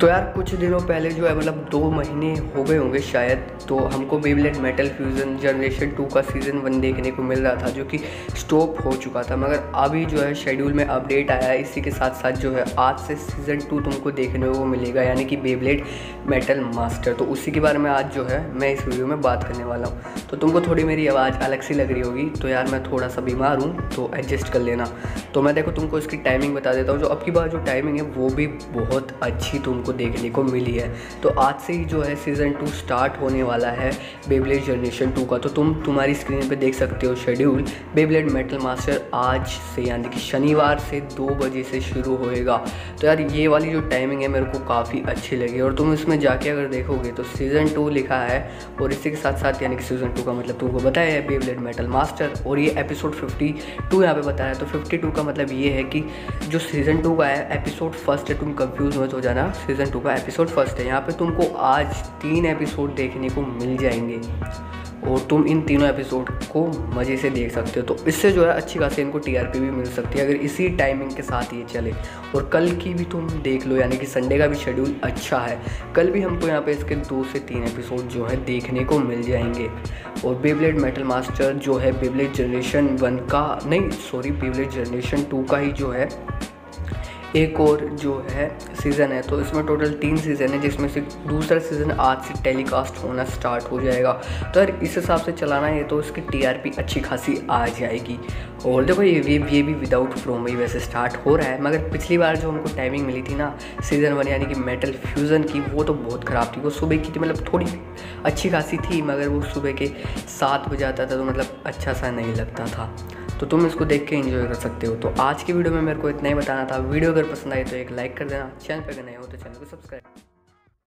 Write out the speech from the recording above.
तो यार कुछ दिनों पहले जो है मतलब 2 महीने हो गए होंगे शायद, तो हमको बेबलेट मेटल फ्यूज़न जनरेशन 2 का सीज़न 1 देखने को मिल रहा था जो कि स्टॉप हो चुका था, मगर अभी जो है शेड्यूल में अपडेट आया है। इसी के साथ साथ जो है आज से सीज़न 2 तुमको देखने को मिलेगा, यानी कि बेबलेट मेटल मास्टर। तो उसी के बारे में आज जो है मैं इस वीडियो में बात करने वाला हूँ। तो तुमको थोड़ी मेरी आवाज़ अलग सी लग रही होगी, तो यार मैं थोड़ा सा बीमार हूँ तो एडजस्ट कर लेना। तो मैं देखो तुमको इसकी टाइमिंग बता देता हूँ, जो अब की बार जो टाइमिंग है वो भी बहुत अच्छी को देखने को मिली है। तो आज से ही जो है सीज़न 2 स्टार्ट होने वाला है बेबलेट जनरेशन 2 का। तो तुम्हारी स्क्रीन पे देख सकते हो शेड्यूल, बेबलेट मेटल मास्टर आज से यानी कि शनिवार से 2 बजे से शुरू होएगा। तो यार ये वाली जो टाइमिंग है मेरे को काफ़ी अच्छी लगी, और तुम इसमें जाके अगर देखोगे तो सीज़न 2 लिखा है, और इसी के साथ साथ यानी कि सीज़न 2 का मतलब तुमको बताया है बेबलेट मेटल मास्टर, और ये एपिसोड 52 यहाँ पे बताया है। तो 52 का मतलब ये है कि जो सीज़न 2 का है एपिसोड 1 है, तुम कंफ्यूज मत हो जाना, सीज़न 2 का एपिसोड 1 है। यहाँ पे तुमको आज 3 एपिसोड देखने को मिल जाएंगे और तुम इन तीनों एपिसोड को मज़े से देख सकते हो। तो इससे जो है अच्छी खासी इनको टीआरपी भी मिल सकती है अगर इसी टाइमिंग के साथ ये चले। और कल की भी तुम देख लो, यानी कि संडे का भी शेड्यूल अच्छा है, कल भी हमको यहाँ पे इसके 2 से 3 एपिसोड जो है देखने को मिल जाएंगे। और बेबलेट मेटल मास्टर जो है बेबलेट जनरेशन 1 का नहीं, सॉरी बेबलेट जनरेशन 2 का ही जो है एक और जो है सीज़न है। तो इसमें टोटल 3 सीज़न है, जिसमें से दूसरा सीज़न आज से टेलीकास्ट होना स्टार्ट हो जाएगा। तो यार इस हिसाब से चलाना है तो इसकी टीआरपी अच्छी खासी आ जाएगी। और देखो ये भी विदाउट प्रोमो ही वैसे स्टार्ट हो रहा है, मगर पिछली बार जो हमको टाइमिंग मिली थी ना सीज़न 1 यानी कि मेटल फ्यूज़न की, वो तो बहुत ख़राब थी। वो सुबह की थी, मतलब थोड़ी अच्छी खासी थी, मगर वो सुबह के 7 बजे आता था, तो मतलब अच्छा सा नहीं लगता था। तो तुम इसको देख के एंजॉय कर सकते हो। तो आज की वीडियो में मेरे को इतना ही बताना था। वीडियो अगर पसंद आए तो एक लाइक कर देना, चैनल पर नए हो तो चैनल को सब्सक्राइब